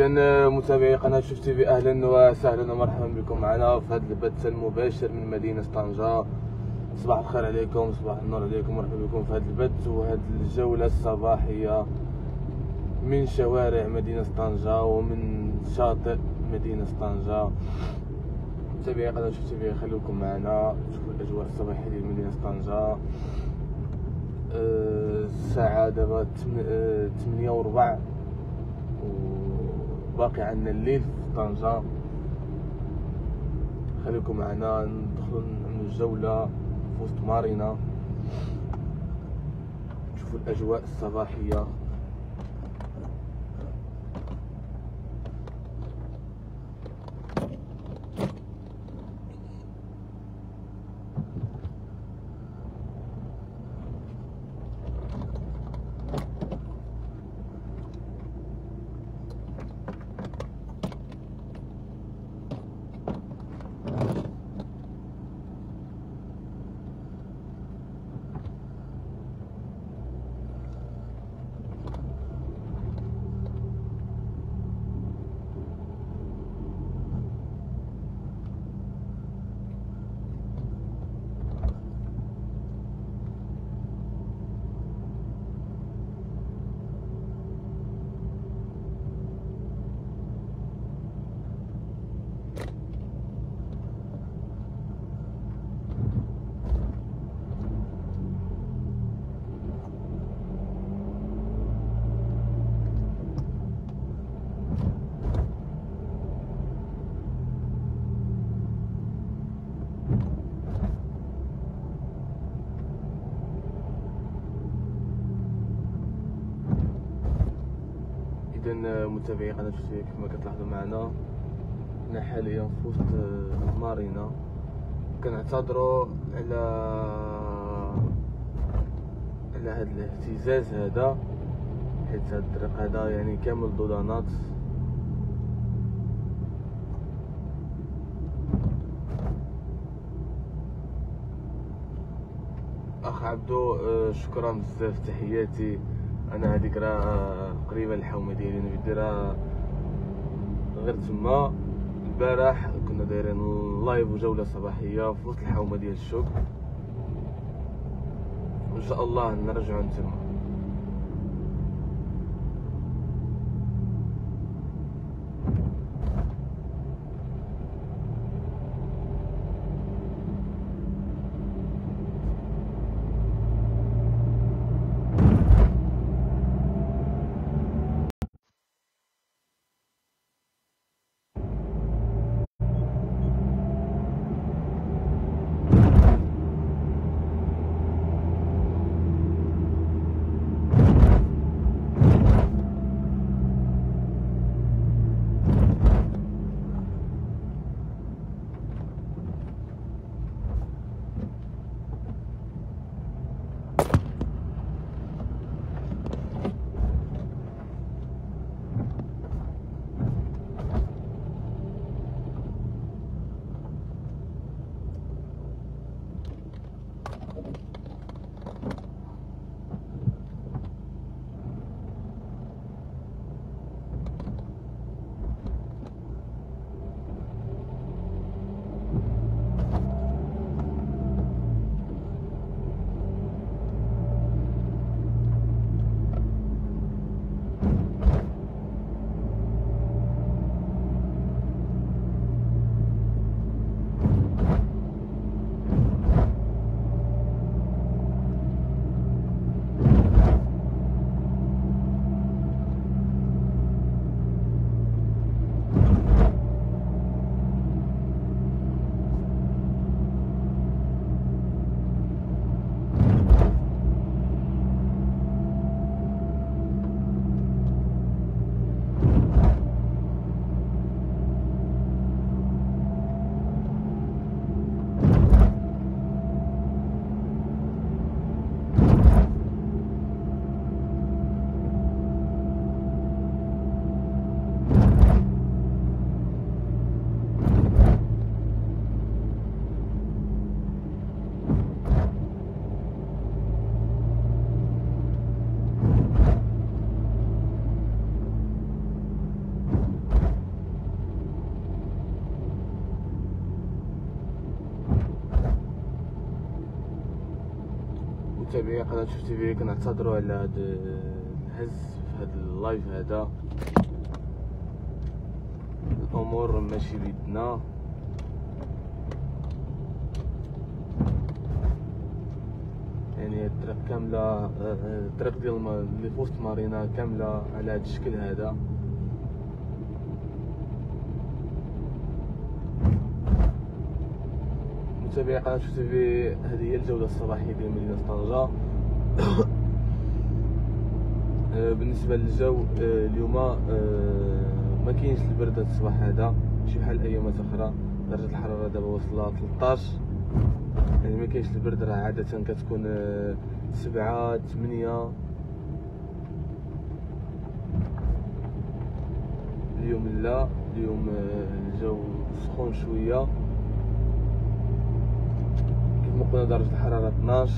إذا متابعي قناة شفتي بي أهلا وسهلا ومرحبا بكم معنا في هذا البث المباشر من مدينة طنجة. صباح الخير عليكم، صباح النور عليكم، مرحبا بكم في هذا البث وهذه الجولة الصباحية من شوارع مدينة طنجة ومن شاطئ مدينة طنجة. متابعي قناة شفتي بي خلوكم معنا تشوفوا الأجواء الصباحية لمدينة طنجة. الساعة دابا 8:15 وباقي عندنا الليل في طنجة. خليكم معنا ندخلوا نعملوا الجولة في فوست مارينا، نشوفوا الأجواء الصباحية. متابعي قناة شفتي كما كتلاحظوا معنا حنا حاليا في وسط مارينا. كنعتذروا على هذا الاهتزاز هذا، حيت هذا الطريق هذا يعني كامل ضوضانات. اخ عبدو شكرا بزاف، تحياتي. انا هذيك راه قريبه الحومه ديالي، انا بدي راه غير تما. البارح كنا دايرين لايف وجوله صباحيه في وسط الحومه ديال الشوك، وان شاء الله نرجعوا تما. المتابعين قناة شفتي بي، كنعتذروا على هاد الهز في هاد اللايف هذا. الامور ماشي بيدنا، يعني الطريق كامله، الطريق ديال فوست مارينا كامله على هاد الشكل هذا. متابعي قناة شفتي في، هذه هي الجولة الصباحية ديال مدينة طنجة. بالنسبة للجو اليوم ما كاينش البرد هاد الصباح هذا، ماشي بحال أيامات أخرى. درجة الحرارة دابا وصلت 13، يعني ما كاينش البرد، راه عادة كتكون 7 8. اليوم لا، اليوم الجو سخون شوية، مقنا درجة الحرارة 12.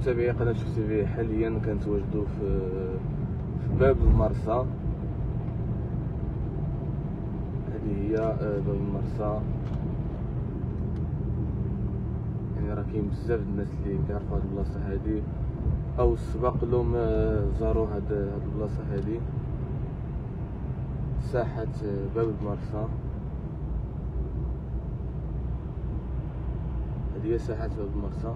متابعي قناة شفتي في، حاليا كنتواجدو في باب المرسى. هذه هي باب المرسى، يعني راه كاين بزاف الناس اللي كيعرفوا هاد البلاصه هادي او سبق لهم زاروا هاد البلاصه هادي. ساحه باب المرسى، هذه هي ساحه باب المرسى.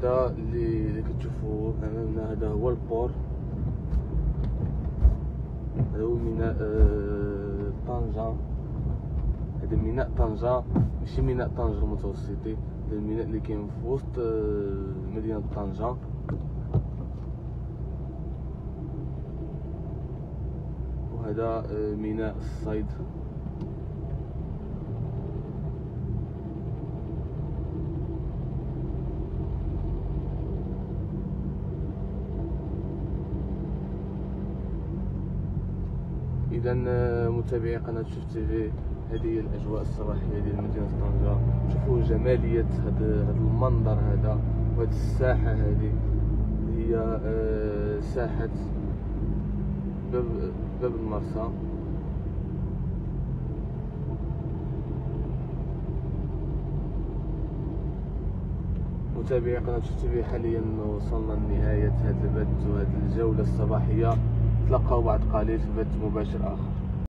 هذا اللي كتشوفوا امامنا هذا هو البور، هذا هو ميناء طنجة. هذا ميناء طنجة، ماشي ميناء طنجة المتوسطي، هذا الميناء اللي كاين في وسط مدينة طنجة. وهذا ميناء الصيد. إذا متابعي قناة شفتي في، هذه هي الأجواء الصباحية ديال مدينة طنجة. شوفوا جمالية هذا المنظر هذا وهذه الساحة هذه، هي ساحة باب المرسى. متابعي قناة شفتي في، حاليا وصلنا لنهاية هذا البث وهذه الجولة الصباحية. نتلقاو بعد قليل في بث مباشر آخر.